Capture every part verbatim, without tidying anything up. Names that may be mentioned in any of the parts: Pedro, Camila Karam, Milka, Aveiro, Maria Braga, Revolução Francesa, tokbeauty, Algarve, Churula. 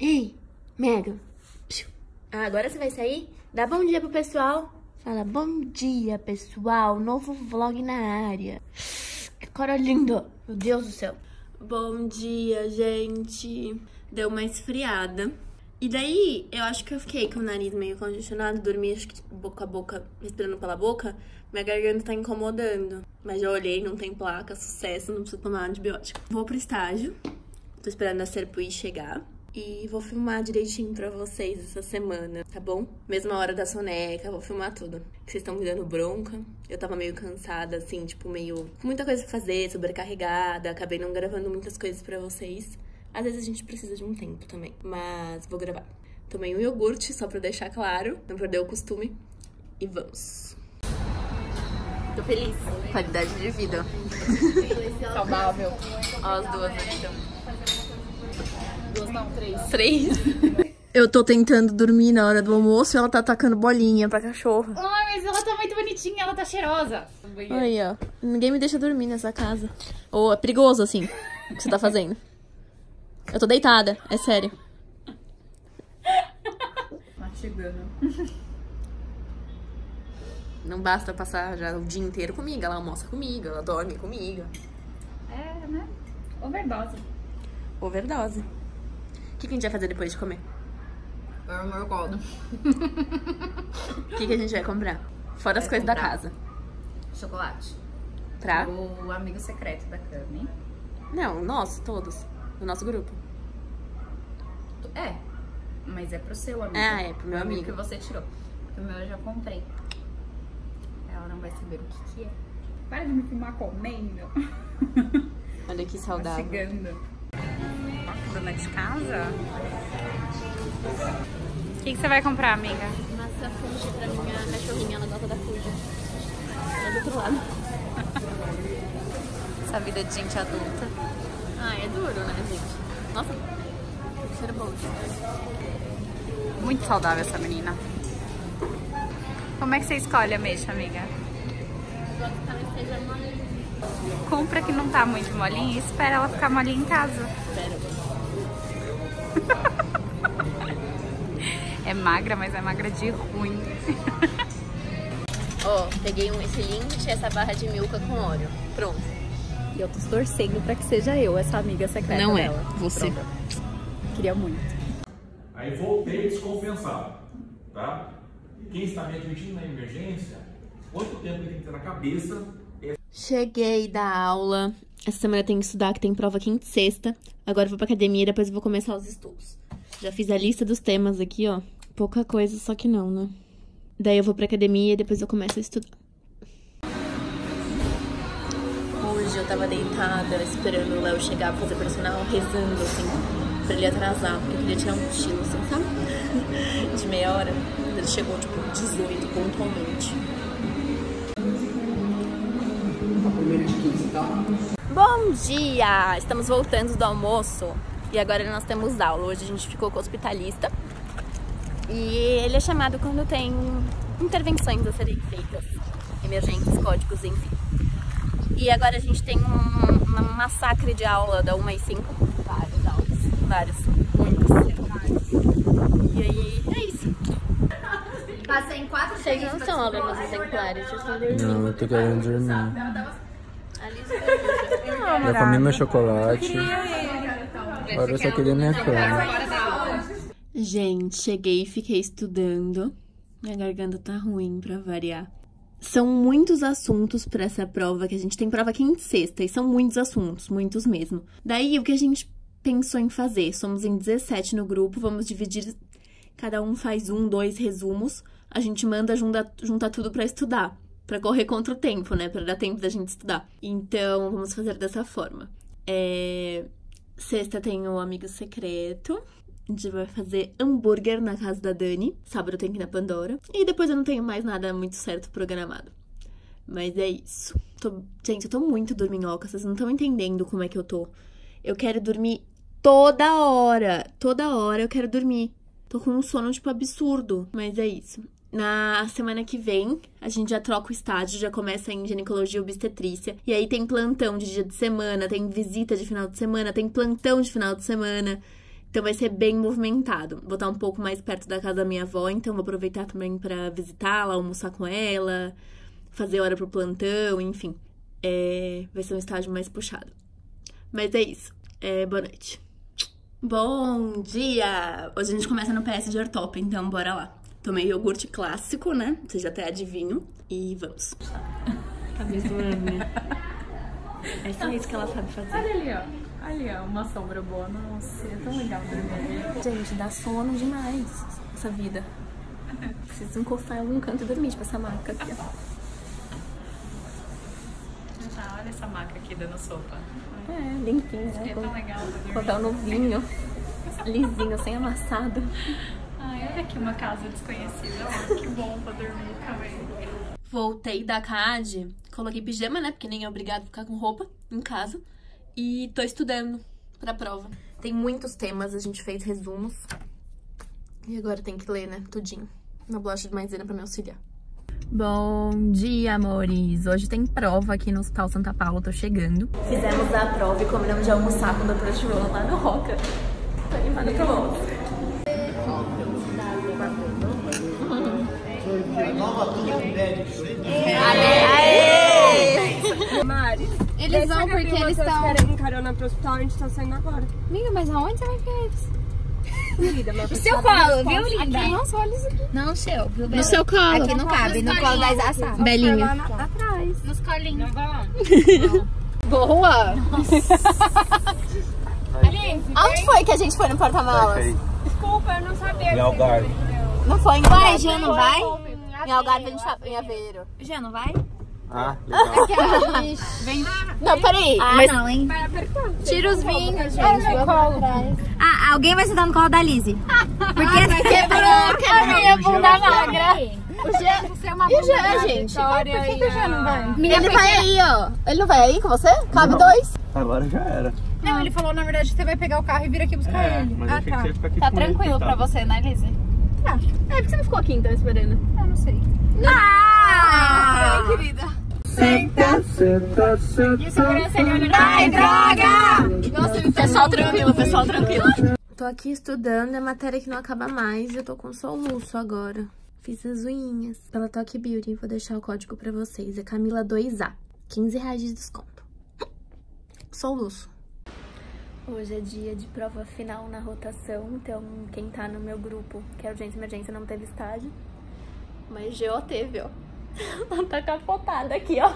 Ei, Megan. Agora você vai sair? Dá bom dia pro pessoal. Fala, bom dia, pessoal. Novo vlog na área. Cara linda. Meu Deus do céu. Bom dia, gente. Deu uma esfriada. E daí, eu acho que eu fiquei com o nariz meio congestionado. Dormi, acho que boca a boca, respirando pela boca. Minha garganta tá incomodando. Mas já olhei, não tem placa, sucesso. Não preciso tomar antibiótico. Vou pro estágio. Tô esperando a Serpui chegar. E vou filmar direitinho pra vocês essa semana, tá bom? Mesma hora da soneca, vou filmar tudo. Vocês estão me dando bronca. Eu tava meio cansada, assim, tipo, meio... muita coisa pra fazer, sobrecarregada. Acabei não gravando muitas coisas pra vocês. Às vezes a gente precisa de um tempo também. Mas vou gravar. Tomei um iogurte, só pra deixar claro. Não perder o costume. E vamos. Tô feliz. Qualidade de vida. Saudável. Ó as duas ali também. Não, três. Três. Eu tô tentando dormir na hora do almoço e ela tá atacando bolinha pra cachorro. Ai, mas ela tá muito bonitinha, ela tá cheirosa. Aí, ó. Ninguém me deixa dormir nessa casa. Ou oh, é perigoso, assim, o que você tá fazendo. Eu tô deitada, é sério. Mastigando. Não basta passar já o dia inteiro comigo. Ela almoça comigo, ela dorme comigo. É, né? Overdose. Overdose. O que, que a gente vai fazer depois de comer? Eu não acordo. O que, que a gente vai comprar? Fora vai as coisas da casa. Chocolate. Pra? O amigo secreto da Cami. Não, nós, todos. Do nosso grupo. É, mas é pro seu amigo. Ah, é, pro meu amigo. amigo que você tirou. Porque o meu eu já comprei. Ela não vai saber o que, que é. Para de me filmar comendo. Olha que saudável. Tá chegando. Dona de casa? O que, que você vai comprar, amiga? Massa Fuji pra minha cachorrinha, ela gosta da Fuji. É do outro lado. Essa vida de gente adulta. Ah, é duro, né, gente? Nossa, que cheiro bom. Muito saudável essa menina. Como é que você escolhe a mexa, amiga? Eu gosto que ela esteja molinha. Compra que não tá muito molinha e espera ela ficar molinha em casa. Espera. É magra, mas é magra de ruim. Ó, oh, peguei um, esse linguiça e essa barra de milka com óleo. Pronto. E eu tô torcendo pra que seja eu, essa amiga secreta Não dela. Não é, você. Pronto. Queria muito. Aí voltei descompensado, tá? Quem está me admitindo na emergência, quanto tempo tem que ter na cabeça... É... Cheguei da aula... Essa semana eu tenho que estudar, que tem prova quinta e sexta. Agora eu vou pra academia e depois eu vou começar os estudos. Já fiz a lista dos temas aqui, ó. Pouca coisa, só que não, né? Daí eu vou pra academia e depois eu começo a estudar. Hoje eu tava deitada, esperando o Léo chegar pra fazer personal, rezando, assim, pra ele atrasar, porque eu queria tirar um cochilo, assim, sabe? De meia hora. Ele chegou, tipo, dezoito, pontualmente. A primeira de quinze, tá? Bom dia! Estamos voltando do almoço e agora nós temos aula. Hoje a gente ficou com o hospitalista e ele é chamado quando tem intervenções a serem feitas, emergências, códigos, enfim. E agora a gente tem um, um massacre de aula da uma e cinco, várias aulas, várias, muitas. E aí é isso. Passei em quatro Vocês não são alunos exemplares, vocês estão dormindo. Não, eu tô querendo dormir. Já comi meu chocolate. Agora eu só queria minha cama. Gente, cheguei e fiquei estudando. Minha garganta tá ruim, pra variar. São muitos assuntos pra essa prova, que a gente tem prova quinta e sexta, e são muitos assuntos, muitos mesmo. Daí, o que a gente pensou em fazer? Somos em dezessete no grupo, vamos dividir... Cada um faz um, dois resumos. A gente manda juntar junta tudo pra estudar. Pra correr contra o tempo, né? Pra dar tempo da gente estudar. Então, vamos fazer dessa forma. É... Sexta tem o Amigo Secreto. A gente vai fazer hambúrguer na casa da Dani. Sábado eu tenho que ir na Pandora. E depois eu não tenho mais nada muito certo programado. Mas é isso. Tô... Gente, eu tô muito dorminhoca. Vocês não estão entendendo como é que eu tô. Eu quero dormir toda hora. Toda hora eu quero dormir. Tô com um sono, tipo, absurdo. Mas é isso. Na semana que vem, a gente já troca o estágio, já começa em ginecologia e obstetrícia. E aí tem plantão de dia de semana, tem visita de final de semana, tem plantão de final de semana. Então vai ser bem movimentado. Vou estar um pouco mais perto da casa da minha avó, então vou aproveitar também pra visitá-la, almoçar com ela, fazer hora pro plantão, enfim. É, vai ser um estágio mais puxado. Mas é isso. É, boa noite. Bom dia! Hoje a gente começa no P S de Ortop, então bora lá. Tomei iogurte clássico, né? Vocês já até adivinham. E vamos. Tá misturando, né? É só isso que ela sabe fazer. Olha ali, ó. Ali, ó. Uma sombra boa. Nossa, é tão legal dormir. Gente, dá sono demais essa vida. Preciso encostar em algum canto e dormir, tipo essa maca aqui, ó. Ah, olha essa maca aqui dando sopa. É, limpinho, né? É tão legal. Papel novinho, lisinho, sem amassado. Ai, olha aqui uma casa desconhecida. Ó, que bom pra dormir também. Voltei da C A D, coloquei pijama, né? Porque nem é obrigado a ficar com roupa em casa. E tô estudando pra prova. Tem muitos temas, a gente fez resumos. E agora tem que ler, né? Tudinho. Uma bolacha de maisena pra me auxiliar. Bom dia, amores! Hoje tem prova aqui no Hospital Santa Paula, tô chegando. Fizemos a prova e combinamos de almoçar com a doutora Churula lá no Roca. Tô animada pra almoçar. Mari, eles vão porque eles estão... Eles querem carona pro hospital, a gente tá saindo agora. Amiga, mas aonde você vai ficar eles? Linda, o seu colo, viu, linda? Aqui, nossa, olha isso aqui. Não, o seu, viu, no seu colo. Aqui não cabe, no colo das assadas. Belinha. Lá atrás. Nos colinhos. Boa! Onde foi que a gente foi no porta-malas? Desculpa, eu não sabia. Em Algarve. Não foi em Algarve? Já não vai? Em Algarve a gente tá em Aveiro. Já não vai? Ah, legal. Vem lá. Não, peraí. Ah, mas... não, hein? Tira os vinhos, gente. Ah, alguém vai sentar no colo da Lizzy. Porque ah, quebrou a minha bunda magra. O Jean, você é uma bunda magra. E o Jean, gente? Por que, que o Jean não vai? Ele vai aí, ó. Ele não vai aí com você? Cabe não. Dois. Agora já era. Não, ele falou, na verdade, que você vai pegar o carro e vir aqui buscar é, ele. Mas ah, tá. Que você aqui tá tranquilo ele, pra você, né, Lizzy? Tá. É, porque você não ficou aqui, então, esperando? Eu não sei. Não. Ah! Ai, querida. Senta, senta, senta. E o segurança ele olha. Ai, droga! Nossa, pessoal tranquilo, pessoal tranquilo. Tô aqui estudando, é matéria que não acaba mais. Eu tô com soluço agora. Fiz as unhinhas pela tokbeauty. Vou deixar o código pra vocês. É Camila dois A. quinze reais de desconto. Soluço. Hoje é dia de prova final na rotação. Então, quem tá no meu grupo, que é urgência e emergência, não teve estágio. Mas G O teve, ó. Ela tá capotada aqui, ó.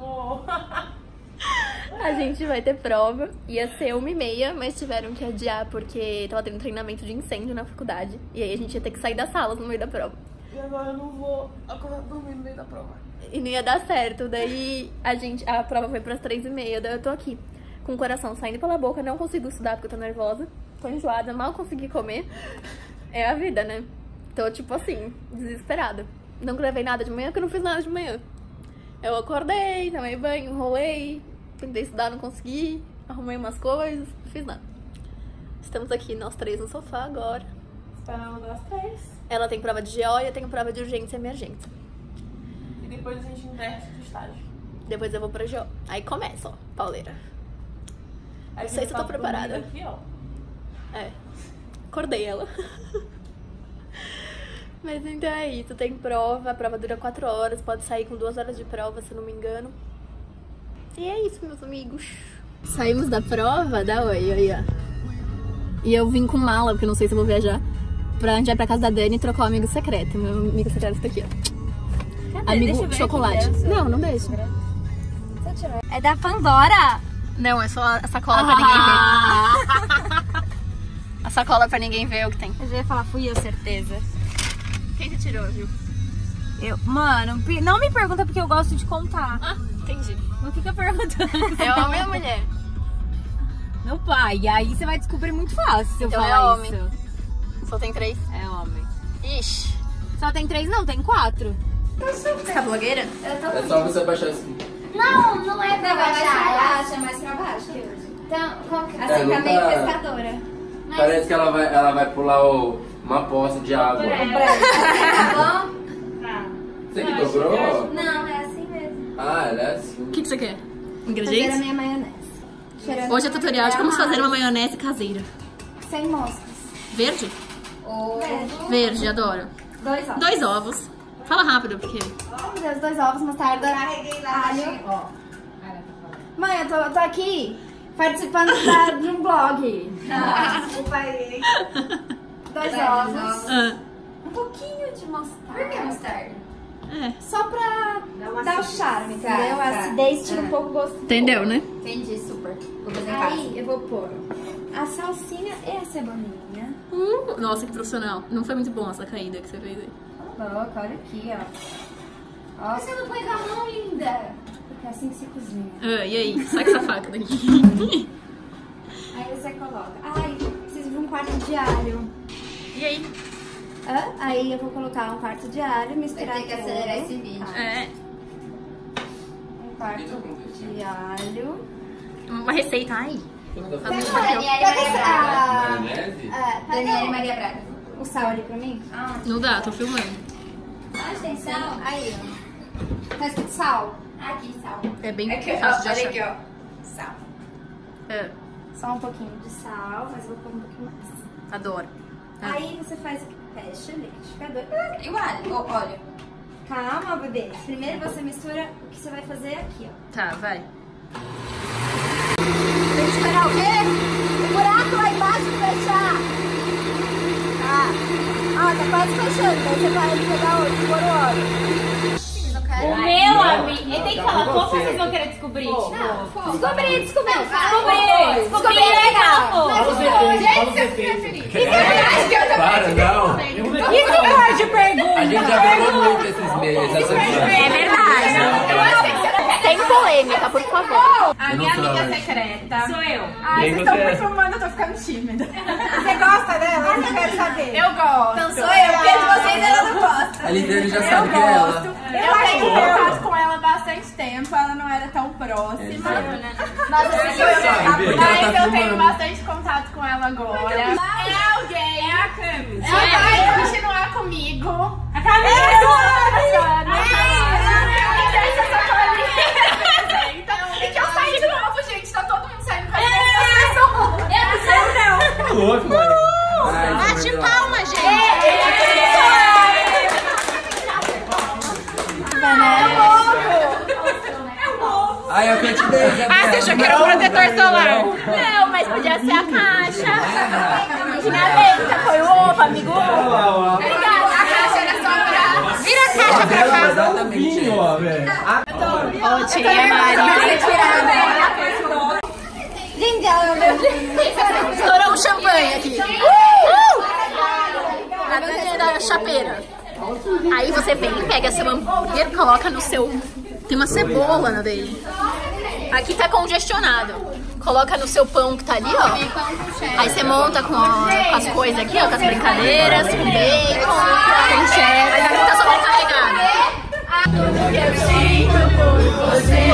Oh. A gente vai ter prova. Ia ser uma e meia, mas tiveram que adiar porque tava tendo treinamento de incêndio na faculdade. E aí a gente ia ter que sair das salas no meio da prova. E agora eu não vou acordar dormir no meio da prova. E não ia dar certo. Daí a gente, a prova foi pras três e meia. Daí eu tô aqui com o coração saindo pela boca. Não consigo estudar porque eu tô nervosa. Tô enjoada, mal consegui comer. É a vida, né? Tô tipo assim, desesperada. Não gravei nada de manhã, porque eu não fiz nada de manhã. Eu acordei, tomei banho, enrolei, tentei estudar, não consegui, arrumei umas coisas, não fiz nada. Estamos aqui, nós três, no sofá agora. Esperando nós três. Ela tem prova de G O e eu tenho prova de urgência e emergência. E depois a gente inverte de estágio. Depois eu vou pra G O. Aí começa, ó, pauleira. Aí não sei se eu tô preparada. Aqui, ó. É, acordei ela. Mas então é isso, tem prova, a prova dura quatro horas, pode sair com duas horas de prova, se não me engano. E é isso, meus amigos. Saímos da prova, dá oi, oi, ó. E eu vim com mala, porque não sei se eu vou viajar, pra gente ir pra casa da Dani e trocar o amigo secreto. Meu amigo secreto está aqui, ó. Cadê? Amigo deixa chocolate. Não, não deixa. É da Pandora? Não, é só a sacola ah. pra ninguém ver. A sacola pra ninguém ver o que tem. Eu já ia falar, fui eu, certeza. Quem que tirou, viu? Eu. Mano, não me pergunta porque eu gosto de contar. Ah, entendi. Não fica perguntando. É homem ou mulher? Meu pai. E aí você vai descobrir muito fácil se então eu falar é homem. Isso. Só tem três? É homem. Ixi. Só tem três não, tem quatro. Você tá blogueira? Eu tô. É só você baixar assim. Não, não é pra não, baixar. Ela é mais pra baixo. Então, como que... assim, é, tá meio pescadora. Mas... parece que ela vai, ela vai pular o... uma poça de água. É. Tá bom? Tá. Você que dobrou? Não, é assim mesmo. Ah, ela é assim. O que, que você quer? Ingredientes? Fazer a minha maionese. Hoje é tutorial de como fazer uma maionese caseira. Sem moscas. Verde? Ovo. Verde. Verde, adoro. Dois ovos. Dois ovos. Fala rápido, porque... Oh, meu Deus, dois ovos, mostarda, alho. Ó. Mãe, eu tô, eu tô aqui participando da, de um blog. Ah, desculpa aí. Dois Dez ovos. Ah. Um pouquinho de mostarda. Por que mostarda? É. Só pra dar o charme, entendeu? A acidez tira um pouco o gosto. Entendeu, né? Entendi, super. Vou fazer Aí eu vou pôr a salsinha e a cebolinha. Hum, nossa, que profissional. Não foi muito bom essa caída que você fez aí. Cala a boca, olha aqui, ó. ó. Você não põe com a mão, linda? Porque é assim que se cozinha. Ah, e aí? Sai com essa faca daqui. Aí você coloca. Ai, preciso de um quarto de alho. E aí? Ah, aí eu vou colocar um quarto de alho, misturar. Vai ter que acelerar esse vídeo. Ah, é. Um quarto de alho. Uma receita, ai. Daniela e Maria Braga. O sal ali pra mim? Ah, não dá, tô filmando. Ah, tem sal? Aí, ó. Tá escrito sal? Aqui, sal. É bem aqui, fácil de achar. Aqui, ó. Sal. É. Só um pouquinho de sal, mas eu vou pôr um pouquinho mais. Adoro. Ah. Aí você faz o que? Fecha o liquidificador. E o alho? Olha. Calma, bebê. Primeiro você mistura o que você vai fazer aqui, ó. Tá, vai. Tem que esperar o quê? O buraco lá embaixo fechar. Tá. Ó, tá quase fechando. Daí você vai pegar outro, pôr o óleo. O meu amigo. Ele tem que falar como vocês vão querer descobrir. Descobri, descobri. Descobri, descobri. Gente, você preferiu. Para, não. Isso de pergunta. A gente já falou muito esses meses. É verdade. Sem polêmica, por favor. A minha amiga secreta sou eu. Ai, vocês estão me filmando, eu tô ficando tímida. Você gosta dela? Eu quero saber. Eu gosto. Então sou eu, porque de vocês ela não gosta. A Lidiane já sabe que é ela. Eu acho que eu faço com ela há bastante tempo, ela não era tão próxima. Mas eu tenho bastante contato com ela agora. É alguém. É a Camila. Ela vai continuar comigo. A Camila é sua amiga. É que eu saí de novo, gente. Tá todo mundo saindo com a minha. Eu não. Bate palma, gente. Ai, eu te dei, ah, você achou que era um protetor solar? Não, não, mas podia ser a caixa. Imagina a foi o ovo, amigo. Obrigada. A caixa era só pra... Vira a caixa pra cá. Exatamente. Ó, velho. Ó, tirei a Maria. Gente, ela é o meu... Estourou um champanhe aqui. Uh! A bandeira da chapeira. Aí você vem, pega essa bandeira, coloca no seu... Tem uma cebola na dele. Aqui tá congestionado. Coloca no seu pão que tá ali, ó. Aí você monta com, ó, com as coisas aqui, ó. Com as brincadeiras, com bacon, com cheddar. Aqui tá sobrecarregado.